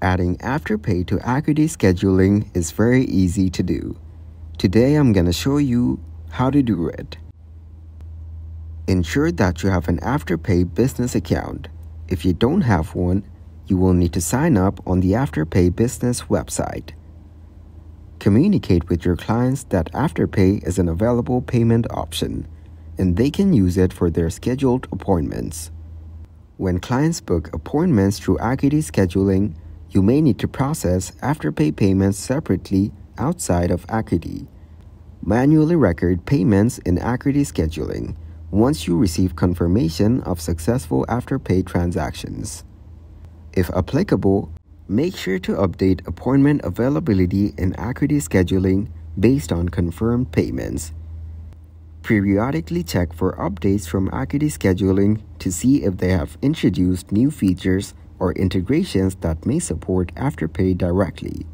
Adding Afterpay to Acuity Scheduling is very easy to do. Today I'm gonna show you how to do it. Ensure that you have an Afterpay business account. If you don't have one, you will need to sign up on the Afterpay business website. Communicate with your clients that Afterpay is an available payment option, and they can use it for their scheduled appointments. When clients book appointments through Acuity Scheduling, you may need to process Afterpay payments separately outside of Acuity. Manually record payments in Acuity Scheduling once you receive confirmation of successful Afterpay transactions. If applicable, make sure to update appointment availability in Acuity Scheduling based on confirmed payments. Periodically check for updates from Acuity Scheduling to see if they have introduced new features or integrations that may support Afterpay directly.